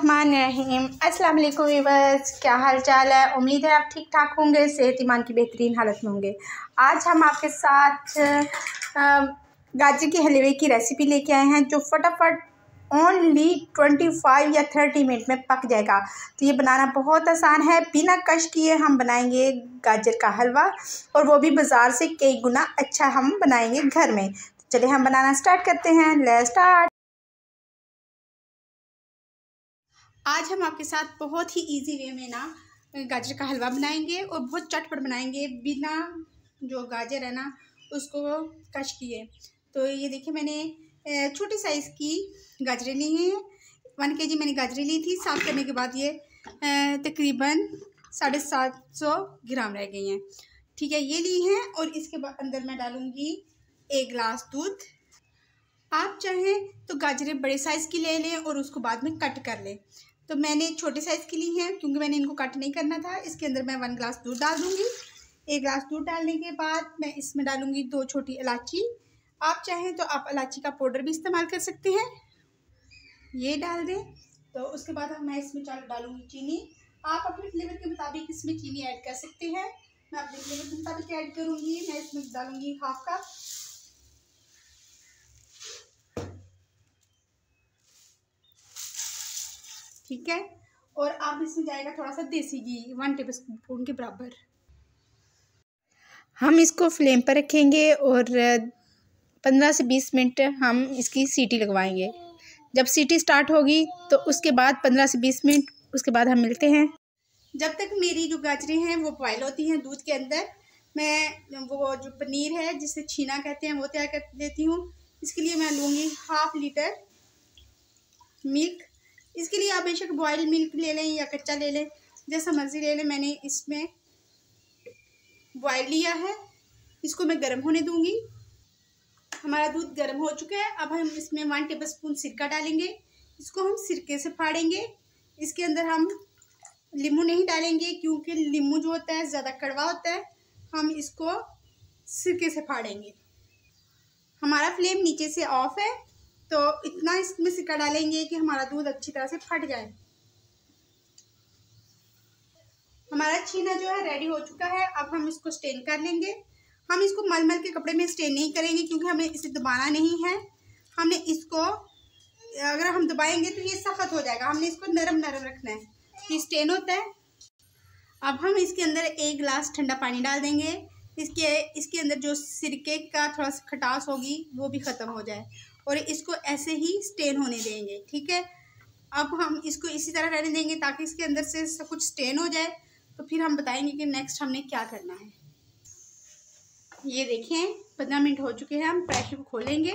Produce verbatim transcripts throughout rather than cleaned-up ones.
बिस्मिल्लाहिर्रहमानिर्रहीम। अस्सलाम वालेकुम व्यूअर्स, क्या हाल चाल है। उम्मीद है आप ठीक ठाक होंगे, सेहत ईमान की बेहतरीन हालत में होंगे। आज हम आपके साथ गाजर के हलवे की रेसिपी लेके आए हैं जो फटाफट ओनली पच्चीस या तीस मिनट में पक जाएगा। तो ये बनाना बहुत आसान है। बिना कष्ट किए हम बनाएंगे गाजर का हलवा, और वो भी बाज़ार से कई गुना अच्छा हम बनाएंगे घर में। तो चलिए हम बनाना स्टार्ट करते हैं। Let's start. आज हम आपके साथ बहुत ही इजी वे में ना गाजर का हलवा बनाएंगे, और बहुत चटपट बनाएंगे बिना जो गाजर है ना उसको कश किए। तो ये देखिए, मैंने छोटे साइज़ की गाजरें ली हैं। वन के जी मैंने गाजरें ली थी। साफ़ करने के बाद ये तकरीबन साढ़े सात सौ ग्राम रह गई हैं। ठीक है, ये ली हैं। और इसके अंदर मैं डालूँगी एक गिलास दूध। आप चाहें तो गाजरें बड़े साइज़ की ले लें और उसको बाद में कट कर लें। तो मैंने छोटे साइज़ की ली हैं क्योंकि मैंने इनको कट नहीं करना था। इसके अंदर मैं वन ग्लास दूध डाल दूँगी। एक गिलास दूध डालने के बाद मैं इसमें डालूँगी दो छोटी इलायची। आप चाहें तो आप इलायची का पाउडर भी इस्तेमाल कर सकते हैं, ये डाल दें। तो उसके बाद मैं इसमें डालूँगी चीनी। आप अपने फ्लेवर के मुताबिक इसमें चीनी ऐड कर सकते हैं। मैं अपने फ्लेवर के मुताबिक ऐड करूँगी। मैं इसमें डालूँगी हाफ कप। ठीक है, और आप इसमें जाएगा थोड़ा सा देसी घी, वन टेबल स्पून के बराबर। हम इसको फ्लेम पर रखेंगे और पंद्रह से बीस मिनट हम इसकी सीटी लगवाएंगे। जब सीटी स्टार्ट होगी तो उसके बाद पंद्रह से बीस मिनट उसके बाद हम मिलते हैं। जब तक मेरी जो गाजरें हैं वो बॉयल होती हैं दूध के अंदर, मैं वो जो पनीर है जिसे छीना कहते हैं वो तैयार कर देती हूँ। इसके लिए मैं लूँगी हाफ लीटर मिल्क। इसके लिए आप बेशक बॉयल मिल्क ले लें या कच्चा ले लें, जैसा मर्ज़ी ले लें। मैंने इसमें बॉयल लिया है। इसको मैं गर्म होने दूंगी। हमारा दूध गर्म हो चुका है। अब हम इसमें वन टेबलस्पून सिरका डालेंगे। इसको हम सिरके से फाड़ेंगे। इसके अंदर हम नींबू नहीं डालेंगे क्योंकि नींबू जो होता है ज़्यादा कड़वा होता है। हम इसको सिरके से फाड़ेंगे। हमारा फ्लेम नीचे से ऑफ है, तो इतना इसमें सिरका डालेंगे कि हमारा दूध अच्छी तरह से फट जाए। हमारा छीना जो है रेडी हो चुका है। अब हम इसको स्टेन कर लेंगे। हम इसको मलमल के कपड़े में स्टेन नहीं करेंगे क्योंकि हमें इसे दबाना नहीं है। हमने इसको अगर हम दबाएंगे तो ये सख्त हो जाएगा। हमने इसको नरम नरम रखना है, ये स्टेन होता है। अब हम इसके अंदर एक गिलास ठंडा पानी डाल देंगे। इसके इसके अंदर जो सिरके का थोड़ा सा खटास होगी वो भी ख़त्म हो जाए, और इसको ऐसे ही स्टेन होने देंगे। ठीक है, अब हम इसको इसी तरह रहने देंगे ताकि इसके अंदर से सब कुछ स्टेन हो जाए। तो फिर हम बताएंगे कि नेक्स्ट हमने क्या करना है। ये देखें, पंद्रह मिनट हो चुके हैं। हम प्रेशर को खोलेंगे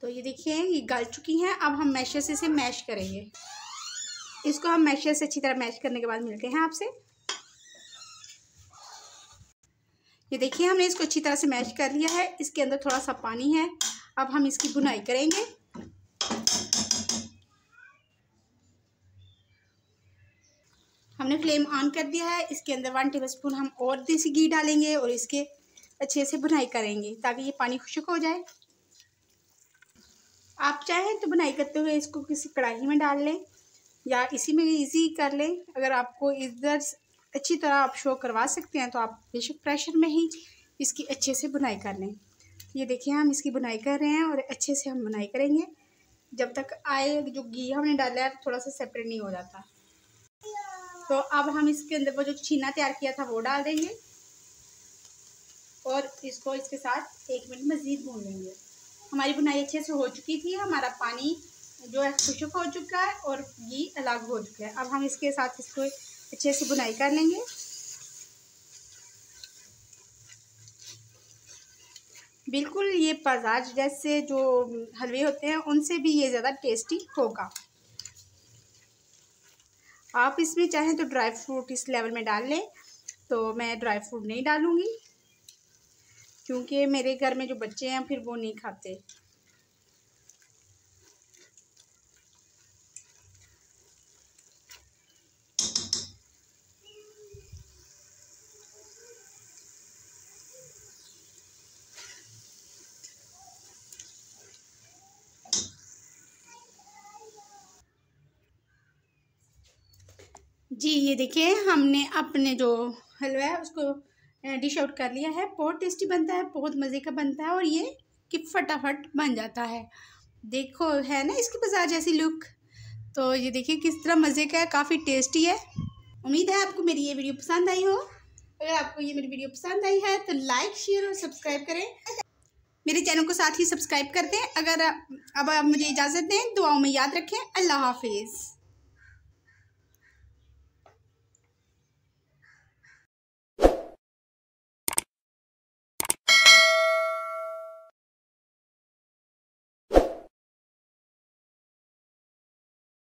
तो ये देखिए ये गल चुकी हैं। अब हम मैशर से इसे मैश करेंगे। इसको हम मैशर से अच्छी तरह मैश करने के बाद मिलते हैं आपसे। ये देखिए, हमने इसको अच्छी तरह से मैश कर लिया है। इसके अंदर थोड़ा सा पानी है। अब हम इसकी भुनाई करेंगे। हमने फ्लेम ऑन कर दिया है। इसके अंदर वन टेबलस्पून हम और देसी घी डालेंगे और इसके अच्छे से भुनाई करेंगे ताकि ये पानी खुश्क हो जाए। आप चाहें तो भुनाई करते हुए इसको किसी कढ़ाई में डाल लें या इसी में इजी कर लें। अगर आपको इधर अच्छी तरह आप शो करवा सकते हैं तो आप बेशक प्रेशर में ही इसकी अच्छे से बुनाई कर लें। ये देखिए, हम इसकी बुनाई कर रहे हैं और अच्छे से हम बुनाई करेंगे जब तक आए जो घी हमने डाला है थोड़ा सा सेपरेट नहीं हो जाता। तो अब हम इसके अंदर वो जो छीना तैयार किया था वो डाल देंगे और इसको इसके साथ एक मिनट मज़ीद भून लेंगे। हमारी बुनाई अच्छे से हो चुकी थी। हमारा पानी जो है खुश्क हो चुका है और घी अलग हो चुका है। अब हम इसके साथ इसको अच्छे से बुनाई कर लेंगे। बिल्कुल ये बाजार जैसे जो हलवे होते हैं उनसे भी ये ज़्यादा टेस्टी होगा। आप इसमें चाहें तो ड्राई फ्रूट इस लेवल में डाल लें। तो मैं ड्राई फ्रूट नहीं डालूँगी क्योंकि मेरे घर में जो बच्चे हैं फिर वो नहीं खाते। जी ये देखिए हमने अपने जो हलवा है उसको डिश आउट कर लिया है। बहुत टेस्टी बनता है, बहुत मज़े का बनता है और ये कि फटाफट बन जाता है। देखो है ना इसकी बाजार जैसी लुक। तो ये देखिए किस तरह मज़े का है, काफ़ी टेस्टी है। उम्मीद है आपको मेरी ये वीडियो पसंद आई हो। अगर आपको ये मेरी वीडियो पसंद आई है तो लाइक, शेयर और सब्सक्राइब करें। मेरे चैनल को साथ ही सब्सक्राइब कर दें। अगर अब आप मुझे इजाज़त दें, दुआओं में याद रखें। अल्लाह हाफिज़।